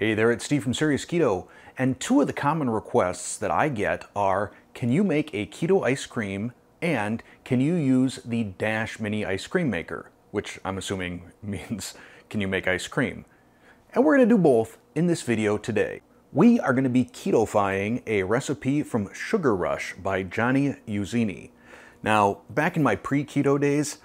Hey there, it's Steve from Serious Keto, and two of the common requests that I get are, can you make a keto ice cream, and can you use the Dash Mini Ice Cream Maker, which I'm assuming means, can you make ice cream? And we're gonna do both in this video today. We are gonna be keto-fying a recipe from Sugar Rush by Johnny Iuzzini. Now, back in my pre-keto days,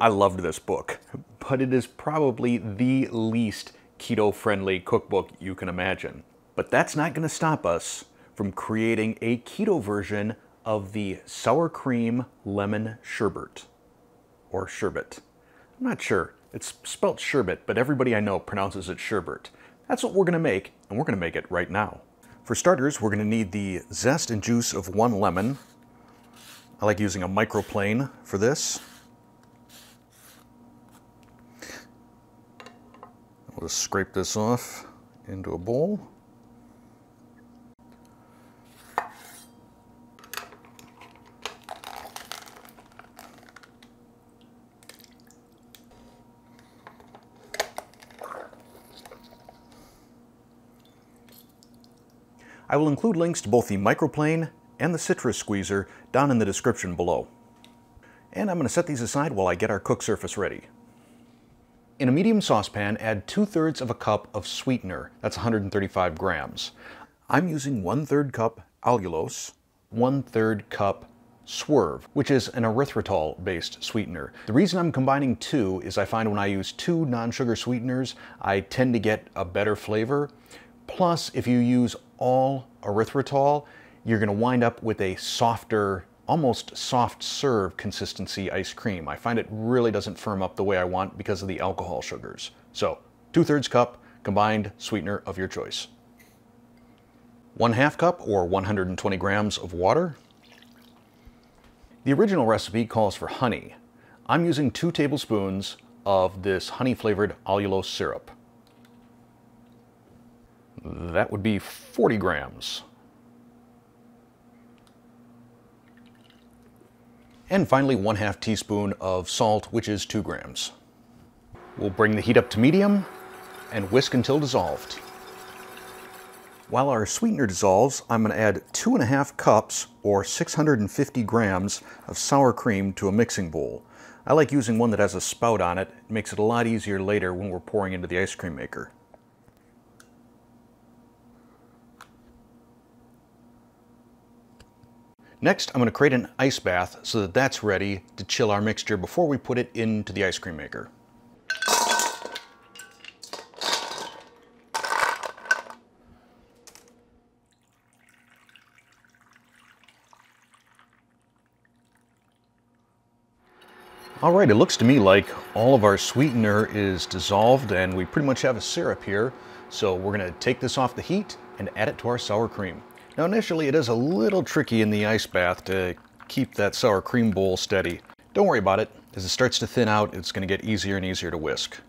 I loved this book, but it is probably the least keto-friendly cookbook you can imagine. But that's not going to stop us from creating a keto version of the sour cream lemon sherbet, or sherbet. I'm not sure. It's spelt sherbet, but everybody I know pronounces it sherbet. That's what we're going to make, and we're going to make it right now. For starters, we're going to need the zest and juice of one lemon. I like using a microplane for this. We'll just scrape this off into a bowl. I will include links to both the microplane and the citrus squeezer down in the description below. And I'm going to set these aside while I get our cook surface ready. In a medium saucepan, add 2/3 of a cup of sweetener. That's 135 grams. I'm using 1/3 cup allulose, 1/3 cup Swerve, which is an erythritol-based sweetener. The reason I'm combining two is I find when I use two non-sugar sweeteners, I tend to get a better flavor. Plus, if you use all erythritol, you're going to wind up with a softer, almost soft serve consistency ice cream. I find it really doesn't firm up the way I want because of the alcohol sugars. So 2/3 cup combined sweetener of your choice. 1/2 cup or 120 grams of water. The original recipe calls for honey. I'm using 2 tablespoons of this honey flavored allulose syrup. That would be 40 grams. And finally, 1/2 teaspoon of salt, which is 2 grams. We'll bring the heat up to medium and whisk until dissolved. While our sweetener dissolves, I'm going to add 2.5 cups or 650 grams of sour cream to a mixing bowl. I like using one that has a spout on it. It makes it a lot easier later when we're pouring into the ice cream maker. Next, I'm going to create an ice bath so that that's ready to chill our mixture before we put it into the ice cream maker. All right, it looks to me like all of our sweetener is dissolved and we pretty much have a syrup here. So we're going to take this off the heat and add it to our sour cream. Now initially it is a little tricky in the ice bath to keep that sour cream bowl steady. Don't worry about it. As it starts to thin out, it's going to get easier and easier to whisk.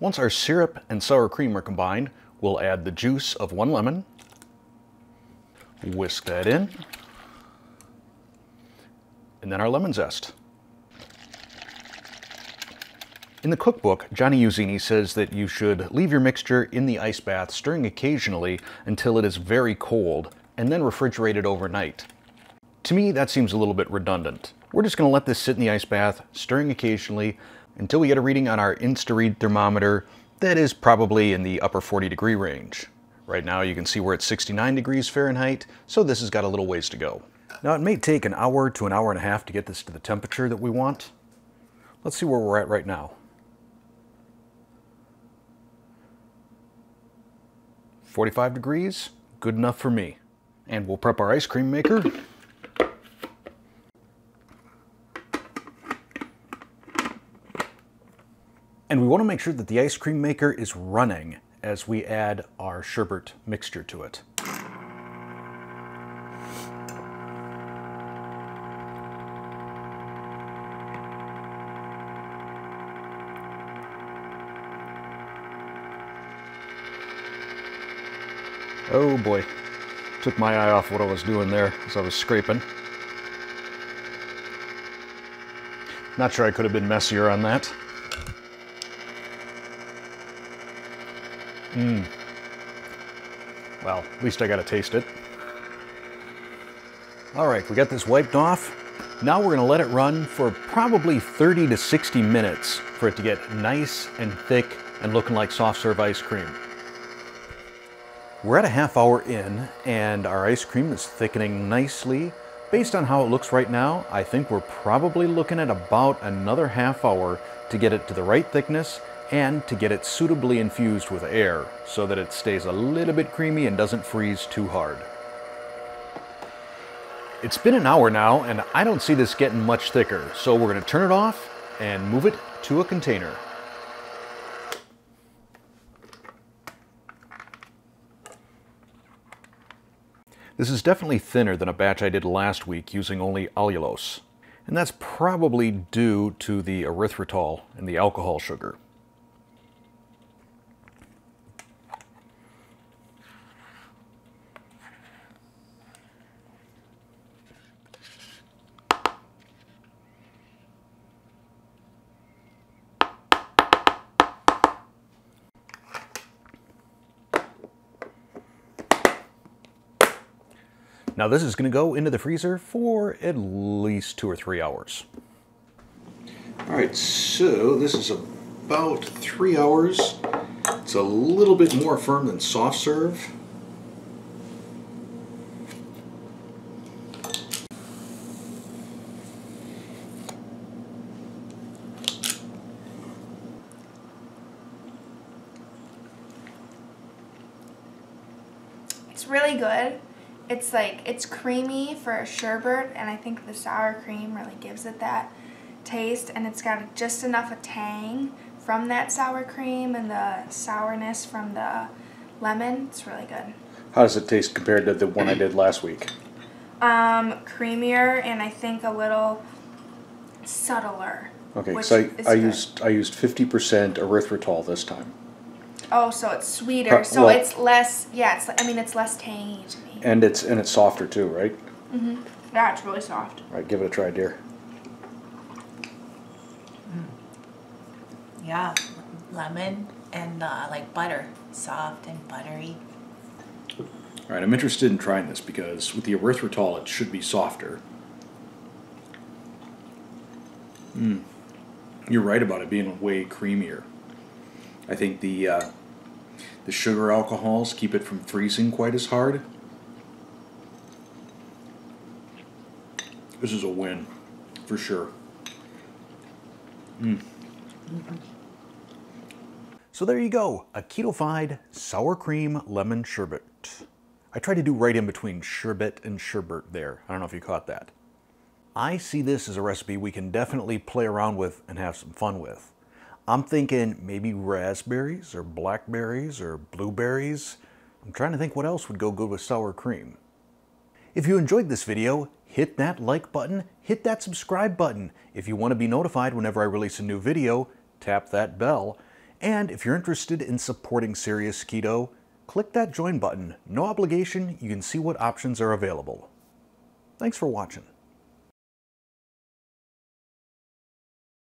Once our syrup and sour cream are combined, we'll add the juice of 1 lemon. Whisk that in. And then our lemon zest. In the cookbook, Johnny Iuzzini says that you should leave your mixture in the ice bath, stirring occasionally until it is very cold, and then refrigerate it overnight. To me, that seems a little bit redundant. We're just going to let this sit in the ice bath, stirring occasionally, until we get a reading on our InstaRead thermometer that is probably in the upper 40-degree range. Right now, you can see we're at 69 degrees Fahrenheit, so this has got a little ways to go. Now, it may take an hour to an hour and a half to get this to the temperature that we want. Let's see where we're at right now. 45 degrees, good enough for me. And we'll prep our ice cream maker. And we want to make sure that the ice cream maker is running as we add our sherbet mixture to it. Oh boy, took my eye off what I was doing there as I was scraping. Not sure I could have been messier on that. Well, at least I got to taste it. All right, we got this wiped off. Now we're going to let it run for probably 30 to 60 minutes for it to get nice and thick and looking like soft serve ice cream. We're at a half hour in and our ice cream is thickening nicely. Based on how it looks right now, I think we're probably looking at about another half hour to get it to the right thickness and to get it suitably infused with air so that it stays a little bit creamy and doesn't freeze too hard. It's been an hour now and I don't see this getting much thicker, so we're going to turn it off and move it to a container. This is definitely thinner than a batch I did last week using only allulose, and that's probably due to the erythritol and the alcohol sugar. Now this is going to go into the freezer for at least 2 or 3 hours. All right, so this is about 3 hours. It's a little bit more firm than soft serve. It's really good. It's like, it's creamy for a sherbet, and I think the sour cream really gives it that taste, and it's got just enough of tang from that sour cream and the sourness from the lemon. It's really good. How does it taste compared to the one I did last week? Creamier and I think a little subtler. Okay, so I used 50% erythritol this time. Oh, so it's sweeter. So well, it's less. Yeah, it's, I mean, it's less tangy to me. And it's softer too, right? Mhm. Yeah, it's really soft. All right, give it a try, dear. Yeah, lemon and like butter, soft and buttery. All right, I'm interested in trying this because with the erythritol, it should be softer. You're right about it being way creamier. I think the sugar alcohols keep it from freezing quite as hard. This is a win, for sure. So there you go, a keto-fied sour cream lemon sherbet. I tried to do right in between sherbet and sherbet there. I don't know if you caught that. I see this as a recipe we can definitely play around with and have some fun with. I'm thinking maybe raspberries or blackberries or blueberries. I'm trying to think what else would go good with sour cream. If you enjoyed this video, hit that like button, hit that subscribe button. If you want to be notified whenever I release a new video, tap that bell. And if you're interested in supporting Serious Keto, click that join button. No obligation, you can see what options are available. Thanks for watching.